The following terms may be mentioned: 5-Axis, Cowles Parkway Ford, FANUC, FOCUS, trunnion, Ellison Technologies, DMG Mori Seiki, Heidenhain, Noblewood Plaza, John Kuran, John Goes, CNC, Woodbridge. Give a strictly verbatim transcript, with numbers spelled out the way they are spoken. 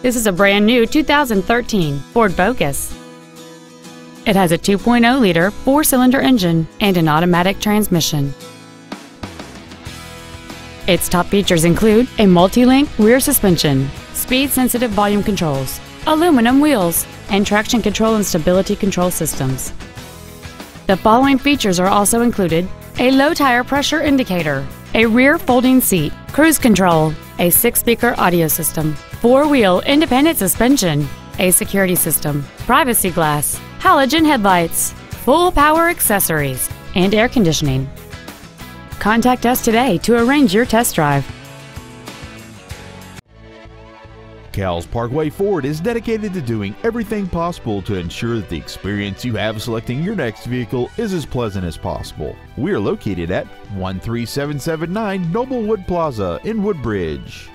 This is a brand new two thousand thirteen Ford Focus. It has a two point oh liter four-cylinder engine and an automatic transmission. Its top features include a multi-link rear suspension, speed-sensitive volume controls, aluminum wheels, and traction control and stability control systems. The following features are also included: a low tire pressure indicator, a rear folding seat, cruise control, a six-speaker audio system, four-wheel independent suspension, a security system, privacy glass, halogen headlights, full power accessories, and air conditioning. Contact us today to arrange your test drive. Cowles Parkway Ford is dedicated to doing everything possible to ensure that the experience you have selecting your next vehicle is as pleasant as possible. We are located at one three seven seven nine Noblewood Plaza in Woodbridge.